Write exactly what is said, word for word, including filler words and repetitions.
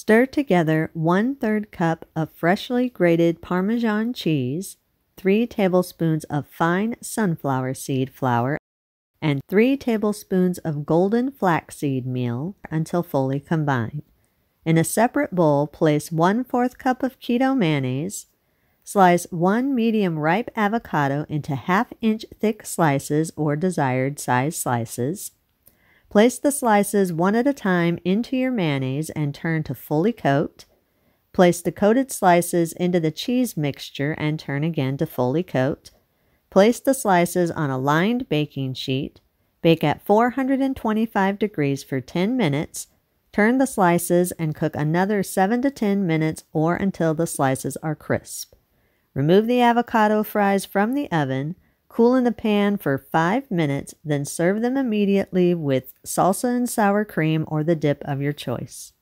Stir together one-third cup of freshly grated Parmesan cheese, three tablespoons of fine sunflower seed flour, and three tablespoons of golden flaxseed meal until fully combined. In a separate bowl, place one-fourth cup of keto mayonnaise. Slice one medium ripe avocado into half-inch thick slices or desired size slices. Place the slices one at a time into your mayonnaise and turn to fully coat. Place the coated slices into the cheese mixture and turn again to fully coat. Place the slices on a lined baking sheet. Bake at four hundred twenty-five degrees for ten minutes. Turn the slices and cook another seven to ten minutes or until the slices are crisp. Remove the avocado fries from the oven. Cool in the pan for five minutes, then serve them immediately with salsa and sour cream or the dip of your choice.